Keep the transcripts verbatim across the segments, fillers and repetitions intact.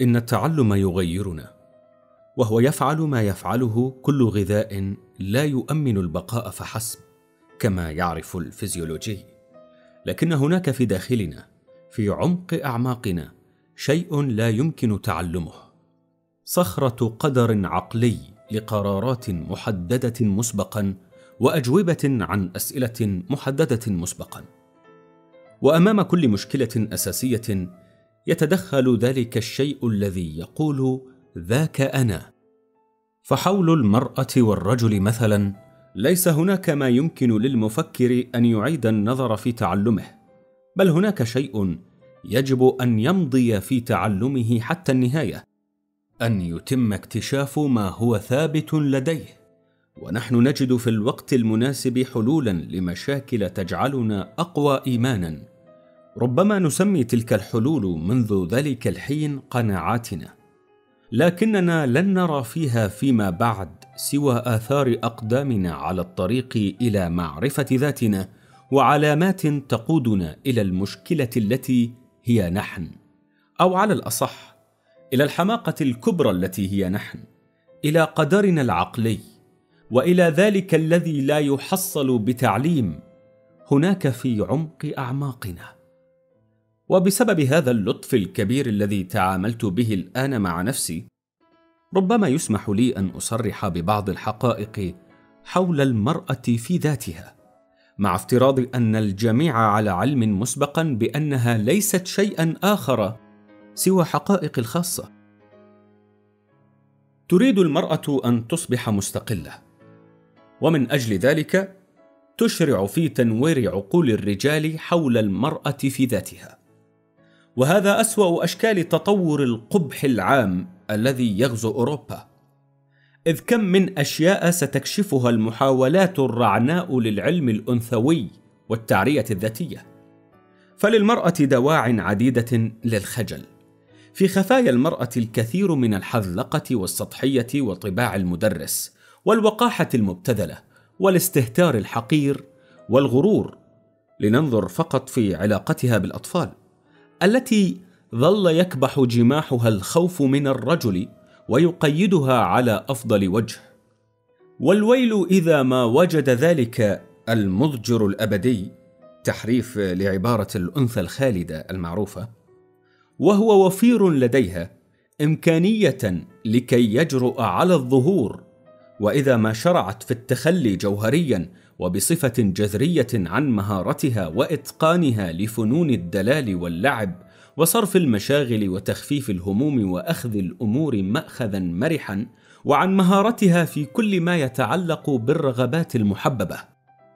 إن التعلم يغيرنا، وهو يفعل ما يفعله كل غذاء لا يؤمن البقاء فحسب كما يعرف الفيزيولوجي، لكن هناك في داخلنا، في عمق أعماقنا، شيء لا يمكن تعلمه، صخرة قدر عقلي لقرارات محددة مسبقاً وأجوبة عن أسئلة محددة مسبقاً. وأمام كل مشكلة أساسية يتدخل ذلك الشيء الذي يقول ذاك أنا. فحول المرأة والرجل مثلاً ليس هناك ما يمكن للمفكر أن يعيد النظر في تعلمه، بل هناك شيء يجب أن يمضي في تعلمه حتى النهاية، أن يتم اكتشاف ما هو ثابت لديه، ونحن نجد في الوقت المناسب حلولاً لمشاكل تجعلنا أقوى إيماناً. ربما نسمي تلك الحلول منذ ذلك الحين قناعاتنا، لكننا لن نرى فيها فيما بعد سوى آثار أقدامنا على الطريق إلى معرفة ذاتنا وعلامات تقودنا إلى المشكلة التي هي نحن، أو على الأصح إلى الحماقة الكبرى التي هي نحن، إلى قدرنا العقلي، وإلى ذلك الذي لا يحصل بتعليم هناك في عمق أعماقنا. وبسبب هذا اللطف الكبير الذي تعاملت به الآن مع نفسي، ربما يسمح لي أن أصرح ببعض الحقائق حول المرأة في ذاتها، مع افتراض أن الجميع على علم مسبقاً بأنها ليست شيئاً آخر سوى حقائق الخاصة. تريد المرأة أن تصبح مستقلة، ومن أجل ذلك تشرع في تنوير عقول الرجال حول المرأة في ذاتها، وهذا أسوأ أشكال تطور القبح العام الذي يغزو أوروبا، إذ كم من أشياء ستكشفها المحاولات الرعناء للعلم الأنثوي والتعرية الذاتية. فللمرأة دواع عديدة للخجل، في خفايا المرأة الكثير من الحذلقة والسطحية وطباع المدرس والوقاحة المبتذلة والاستهتار الحقير والغرور، لننظر فقط في علاقتها بالأطفال التي ظل يكبح جماحها الخوف من الرجل ويقيدها على أفضل وجه. والويل إذا ما وجد ذلك المضجر الأبدي، تحريف لعبارة الأنثى الخالدة المعروفة، وهو وفير لديها إمكانية لكي يجرؤ على الظهور، وإذا ما شرعت في التخلي جوهريا وبصفة جذرية عن مهارتها وإتقانها لفنون الدلال واللعب وصرف المشاغل وتخفيف الهموم وأخذ الأمور مأخذا مرحا، وعن مهارتها في كل ما يتعلق بالرغبات المحببة.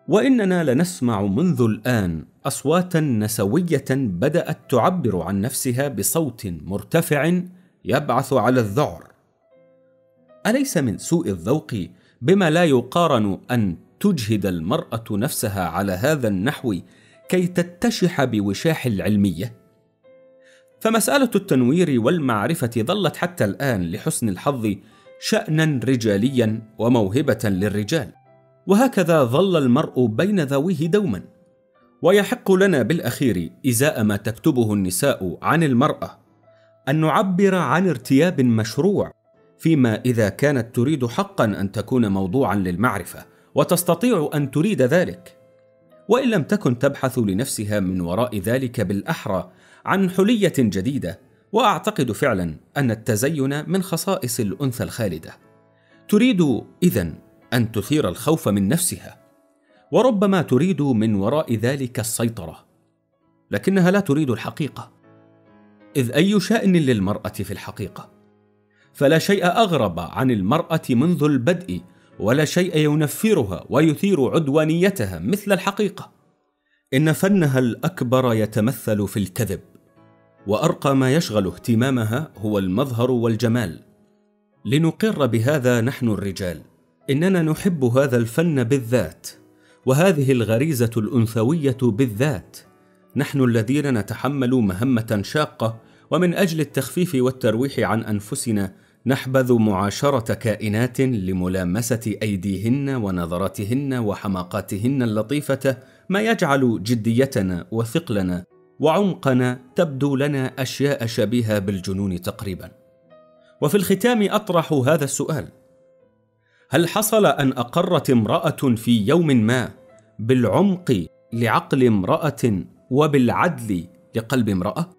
وإننا لنسمع منذ الآن أصواتا نسوية بدأت تعبر عن نفسها بصوت مرتفع يبعث على الذعر. أليس من سوء الذوق بما لا يقارن أن تجهد المرأة نفسها على هذا النحو كي تتشح بوشاح العلمية؟ فمسألة التنوير والمعرفة ظلت حتى الآن لحسن الحظ شأناً رجالياً وموهبة للرجال، وهكذا ظل المرء بين ذويه دوماً. ويحق لنا بالأخير إزاء ما تكتبه النساء عن المرأة أن نعبر عن ارتياب مشروع فيما إذا كانت تريد حقاً أن تكون موضوعاً للمعرفة، وتستطيع أن تريد ذلك، وإن لم تكن تبحث لنفسها من وراء ذلك بالأحرى عن حلية جديدة. وأعتقد فعلا أن التزين من خصائص الأنثى الخالدة. تريد إذن أن تثير الخوف من نفسها، وربما تريد من وراء ذلك السيطرة، لكنها لا تريد الحقيقة، إذ أي شأن للمرأة في الحقيقة؟ فلا شيء أغرب عن المرأة منذ البدء، ولا شيء ينفرها ويثير عدوانيتها مثل الحقيقة. إن فنها الأكبر يتمثل في الكذب، وأرقى ما يشغل اهتمامها هو المظهر والجمال. لنقر بهذا نحن الرجال، إننا نحب هذا الفن بالذات، وهذه الغريزة الأنثوية بالذات. نحن الذين نتحمل مهمة شاقة، ومن أجل التخفيف والترويح عن أنفسنا نحبذ معاشرة كائنات لملامسة أيديهن ونظراتهن وحماقاتهن اللطيفة، ما يجعل جديتنا وثقلنا وعمقنا تبدو لنا أشياء شبيهة بالجنون تقريبا. وفي الختام أطرح هذا السؤال: هل حصل أن أقرت امرأة في يوم ما بالعمق لعقل امرأة وبالعدل لقلب امرأة؟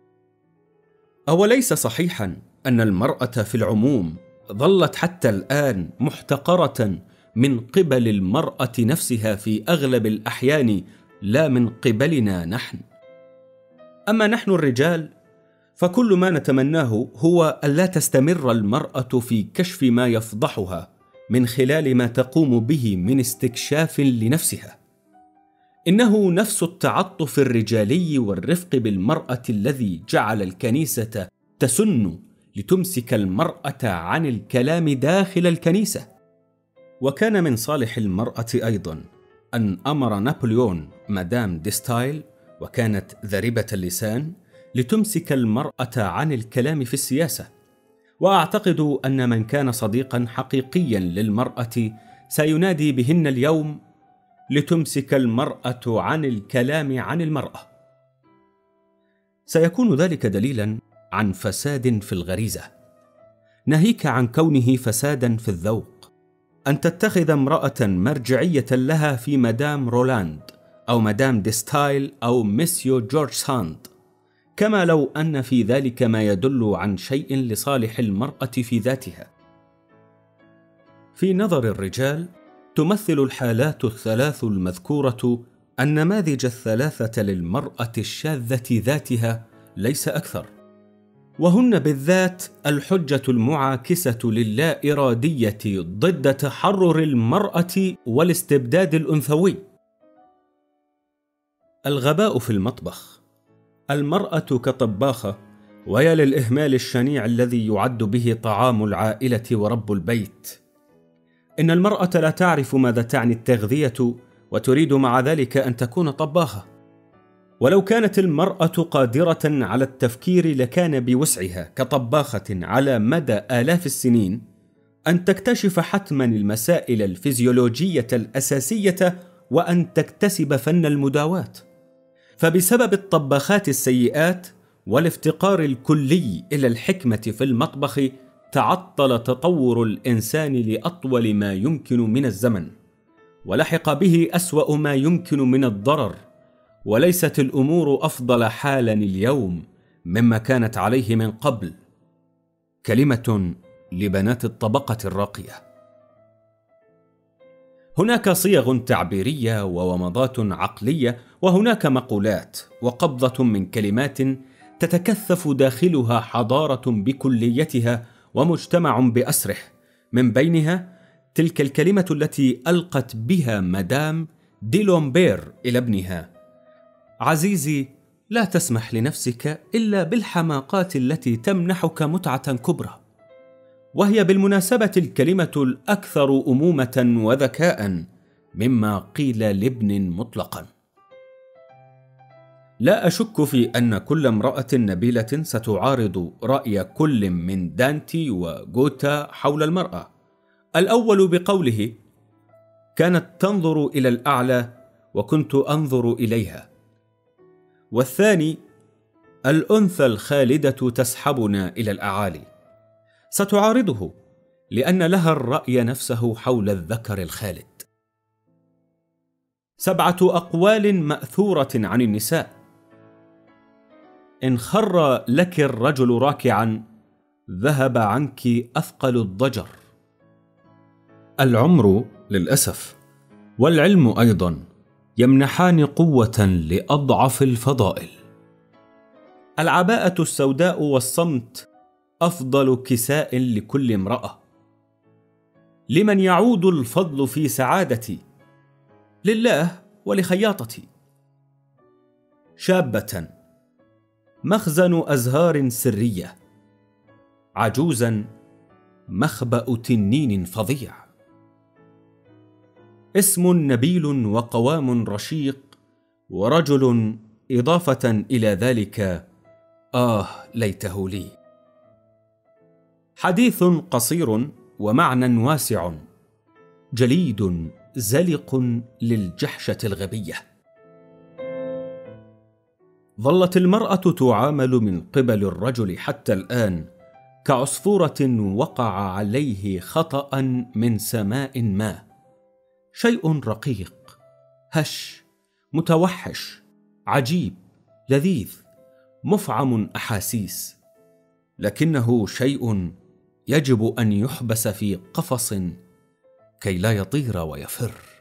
أوليس صحيحا أن المرأة في العموم ظلت حتى الآن محتقرة من قبل المرأة نفسها في أغلب الأحيان، لا من قبلنا نحن. أما نحن الرجال فكل ما نتمناه هو ألا تستمر المرأة في كشف ما يفضحها من خلال ما تقوم به من استكشاف لنفسها. إنه نفس التعطف الرجالي والرفق بالمرأة الذي جعل الكنيسة تسن لتمسك المرأة عن الكلام داخل الكنيسة. وكان من صالح المرأة أيضا أن أمر نابليون مدام ديستايل، وكانت ذريبة اللسان، لتمسك المرأة عن الكلام في السياسة. وأعتقد أن من كان صديقا حقيقيا للمرأة سينادي بهن اليوم: لتمسك المرأة عن الكلام عن المرأة. سيكون ذلك دليلا عن فساد في الغريزة، ناهيك عن كونه فسادا في الذوق، أن تتخذ امرأة مرجعية لها في مدام رولاند أو مدام ديستايل أو ميسيو جورج ساند، كما لو أن في ذلك ما يدل عن شيء لصالح المرأة في ذاتها. في نظر الرجال تمثل الحالات الثلاث المذكورة النماذج الثلاثة للمرأة الشاذة ذاتها، ليس أكثر، وهن بالذات الحجة المعاكسة لللا إرادية ضد تحرر المرأة والاستبداد الأنثوي. الغباء في المطبخ. المرأة كطباخة، ويا للإهمال الشنيع الذي يعد به طعام العائلة ورب البيت. إن المرأة لا تعرف ماذا تعني التغذية وتريد مع ذلك أن تكون طباخة. ولو كانت المرأة قادرة على التفكير لكان بوسعها كطباخة على مدى آلاف السنين أن تكتشف حتما المسائل الفيزيولوجية الأساسية وأن تكتسب فن المداواة. فبسبب الطباخات السيئات والافتقار الكلي إلى الحكمة في المطبخ تعطل تطور الإنسان لأطول ما يمكن من الزمن، ولحق به أسوأ ما يمكن من الضرر. وليست الأمور أفضل حالا اليوم مما كانت عليه من قبل. كلمة لبنات الطبقة الراقية. هناك صيغ تعبيرية وومضات عقلية، وهناك مقولات وقبضة من كلمات تتكثف داخلها حضارة بكليتها ومجتمع بأسره، من بينها تلك الكلمة التي ألقت بها مدام دي لومبير إلى ابنها: عزيزي، لا تسمح لنفسك إلا بالحماقات التي تمنحك متعة كبرى. وهي بالمناسبة الكلمة الأكثر أمومة وذكاء مما قيل لابن مطلقا. لا أشك في أن كل امرأة نبيلة ستعارض رأي كل من دانتي وغوتا حول المرأة. الأول بقوله: كانت تنظر إلى الأعلى وكنت أنظر إليها. والثاني: الأنثى الخالدة تسحبنا إلى الأعالي. ستعارضه لأن لها الرأي نفسه حول الذكر الخالد. سبعة أقوال مأثورة عن النساء: إن خر لك الرجل راكعا ذهب عنك أثقل الضجر. العمر للأسف والعلم أيضا يمنحان قوة لأضعف الفضائل. العباءة السوداء والصمت أفضل كساء لكل امرأة. لمن يعود الفضل في سعادتي؟ لله ولخياطتي. شابة مخزن أزهار سرية، عجوزا مخبأ تنين فظيع. اسم نبيل وقوام رشيق، ورجل إضافة إلى ذلك آه ليته لي. حديث قصير ومعنى واسع، جليد زلق للجحشة الغبية. ظلت المرأة تعامل من قبل الرجل حتى الآن كعصفورة وقع عليه خطأ من سماء ما، شيء رقيق، هش، متوحش، عجيب، لذيذ، مفعم أحاسيس، لكنه شيء يجب أن يحبس في قفص كي لا يطير ويفر.